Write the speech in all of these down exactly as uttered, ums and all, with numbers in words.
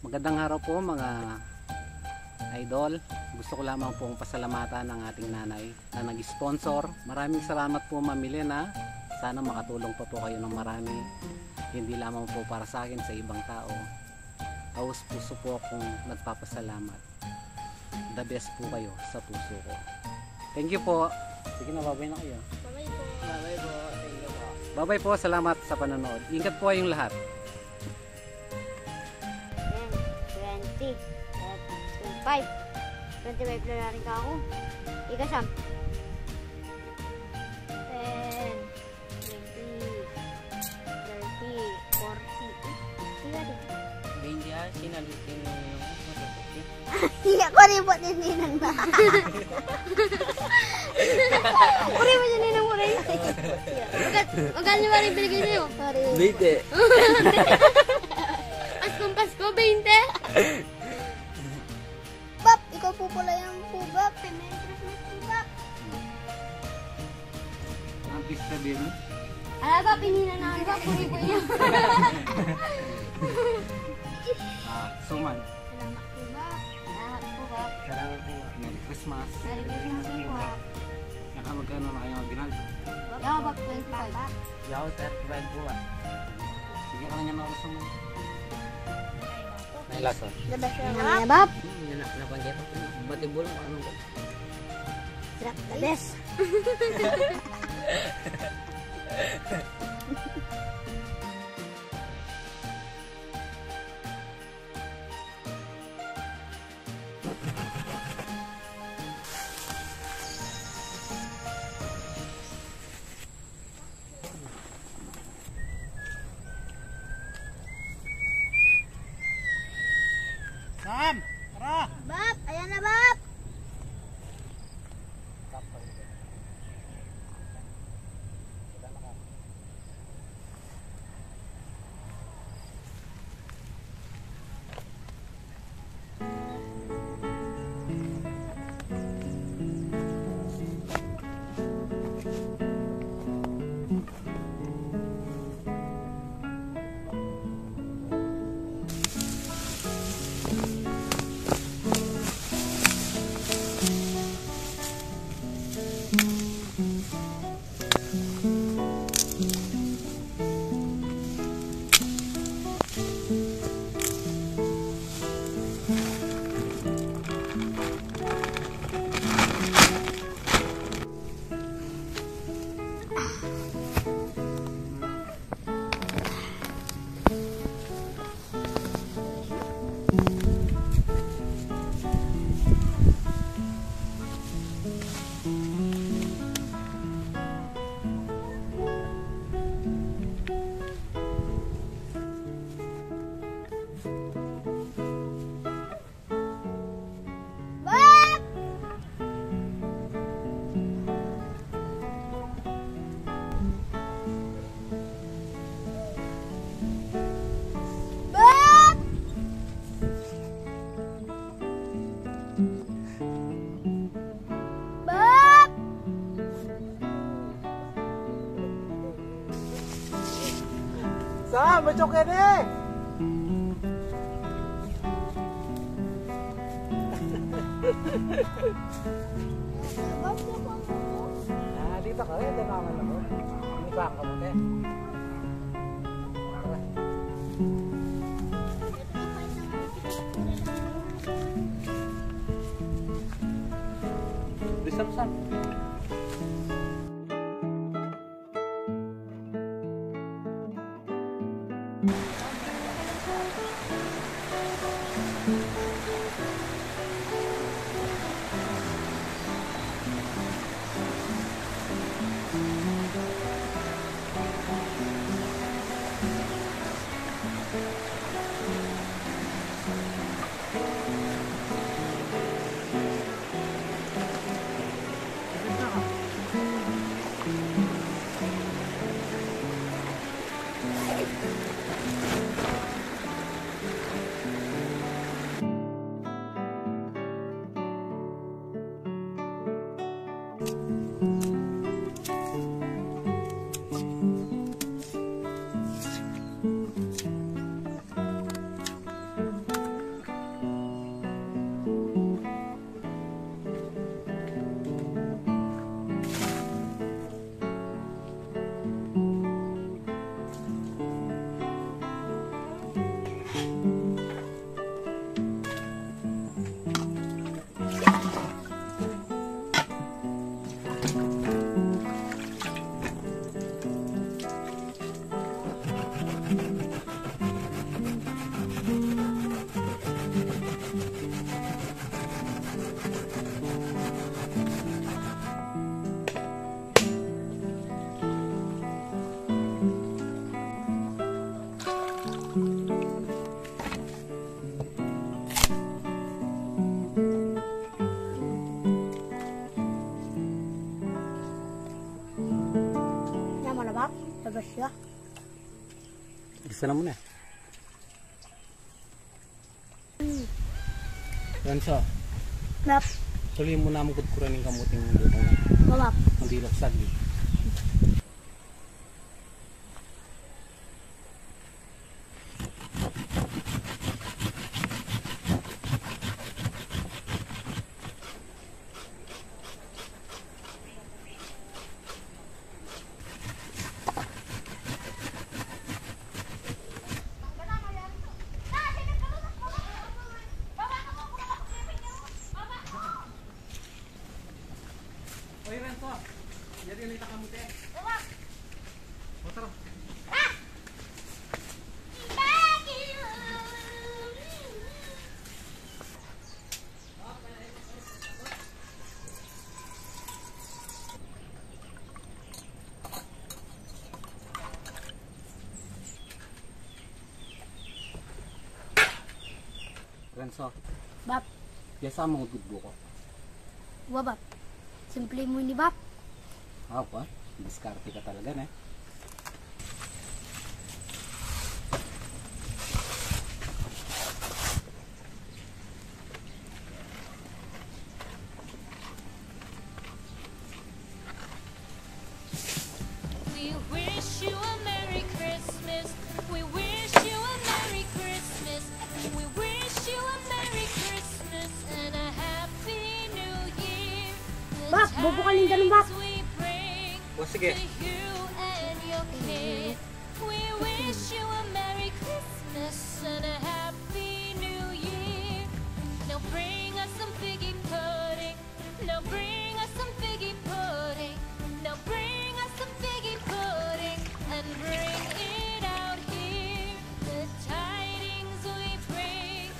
Magandang araw po mga idol. Gusto ko lamang pong pasalamatan ang ating nanay na nag-sponsor. Maraming salamat po Ma'am Milena. Sana makatulong pa po kayo ng marami. Hindi lamang po para sa akin, sa ibang tao. Taos puso po akong nagpapasalamat. The best po kayo sa puso ko. Thank you po. Sige na, babay na kayo. Bye po. Bye po. Thank you po. Bye po. Salamat sa panonood. Ingat po kayong lahat. twenty-five na rin ka ako. Ikasam ten, twenty, thirty, forty, fifty. Ako rin po din ninang ba? Uri mo din ninang uri. Magkano niyo ba rin binigay niyo? Bite. Paskong Pasko, twenty. Ikaw po pala yung kubak. Pimentres na kubak. Ang pista din. Alam ba, pinina na ang kubak. Puri po yun. Suman. Salamat kubak. Salamat kubak. Salamat kubak. Merry Christmas. Merry Christmas kubak. Nakamagkano na kayo mag-binal? Yawabak twenty-five. Yawabak twenty-five kubak. Sige ka na niya magusto mo. Nailasa. Nabasa na niya, Bab. Napanggit ako. Batibol mo. Ano ko? Drop the best. Sam! Tara! Bab! Ayan na, Bab! Sam, may chokin eh! Ah, dito ka eh. Dinaman ako. May bang ka mo eh. Bisam, Sam. chưa? Xem này. Gansa. Nap. Tuloy mo na magkukuran ng kamot ng mundo. Wala. Hindi laksan. Jadi nita kamu teh. Motor. Ah. Renso. Bab. Biasa mengutip buku. Wah bab. Simple mo ini bab. Apa? Diskarte ka talaga na. We wish you a Merry Christmas. We wish you a Merry Christmas. We wish you a Merry Christmas and a Happy New Year. Bak, bubukalin ka ng bak. Oh, sige. We wish you a Merry Christmas and a Happy New Year. Now bring us some figgy pudding. Now bring us some figgy pudding. Now bring us some figgy pudding and bring it out here. The tidings we bring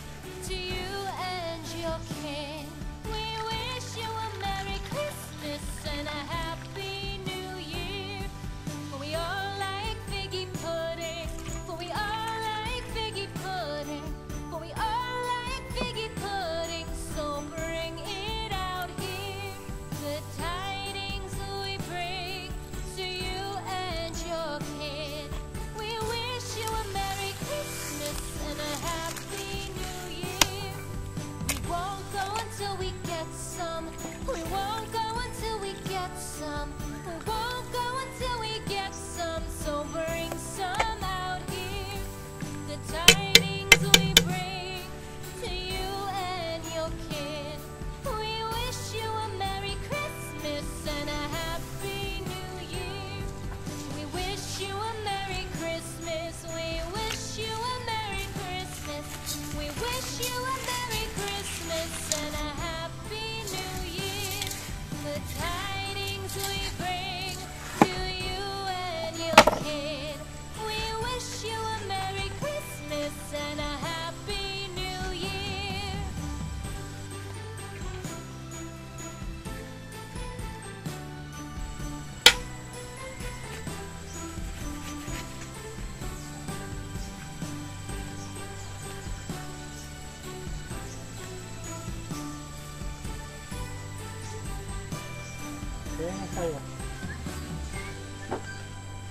to you and your kin. We wish you a Merry Christmas and a Happy.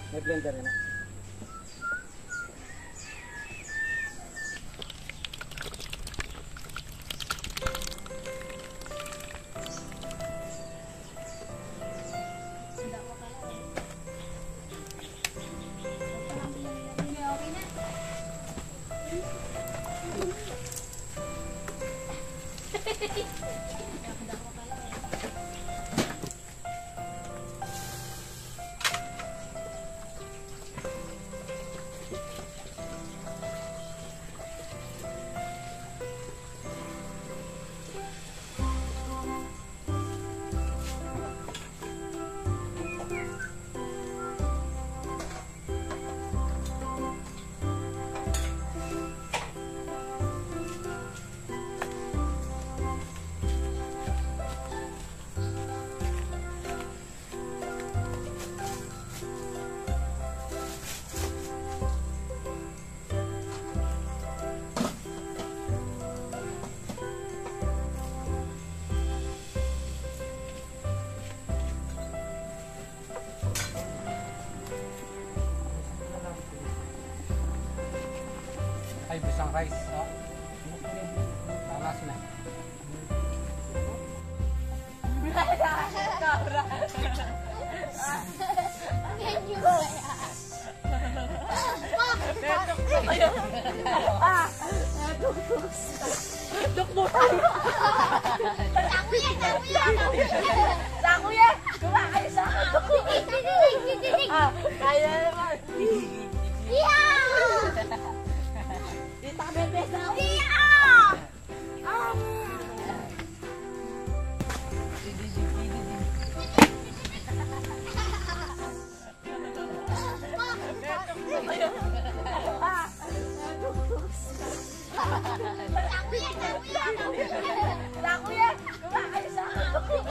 May blender na. tayo pisang rice. Oh. Talas na.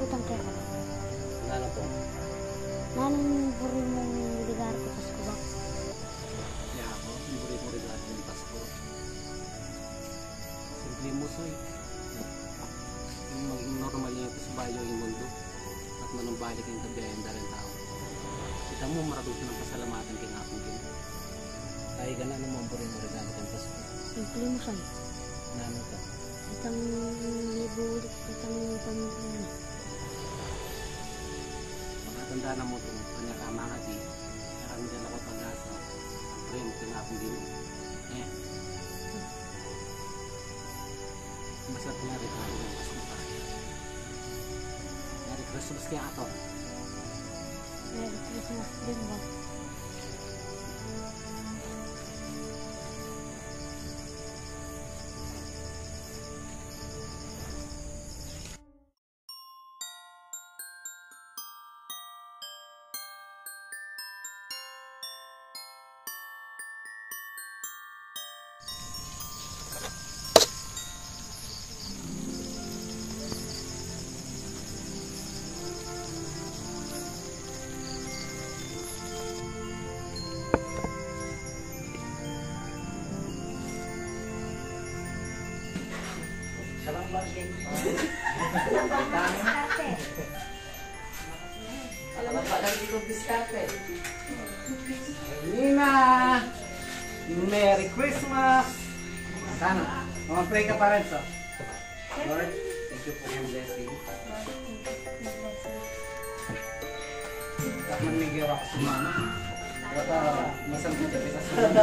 Kutang kaya ka. Nano po? Nano yung buri mong ligar ko Pasko ba? Kaya ako, yung buri mong ligar ko Pasko. Simple mo, soy. Maging normal yung kasbayo yung mundo at manumbalik yung kabihayan dalang tao. Kita mo, maradusin ang pasalamatan kay nga akong gina. Kaya ka na, ano mong buri mong ligar ko Pasko? Simple mo, soy. Nano ka? Itang libo ulit, itang pamilya. Tanda na mo itong kanyakama ka di karami dyan ako pag-asa ang premot na akong gino eh basta't nga rin ako ng kasama pa nga rin Christmas kaya ato nga rin Christmas din ba Alam mo pa lang yung Dishkarte. Nina! Merry Christmas! Sana, mamapray ka pa rin sa. Lord, thank you for your blessing. At manigil ako sa mama. Bata, masang kita sa sumama.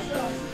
Thank you.